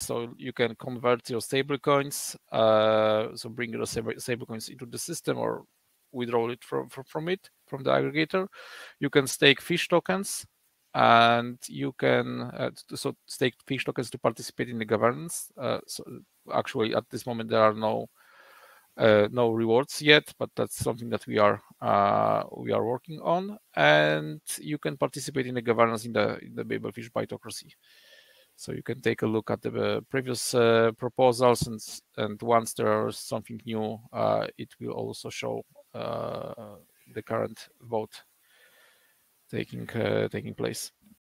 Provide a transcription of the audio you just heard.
So you can convert your stable coins, so bring your stable coins into the system or withdraw it from the aggregator. You can stake fish tokens, and you can so stake fish tokens to participate in the governance. So actually, at this moment, there are no rewards yet, but that's something that we are working on. And you can participate in the governance in the Babelfish Bitocracy. So you can take a look at the previous proposals, and once there's something new, it will also show the current vote taking place.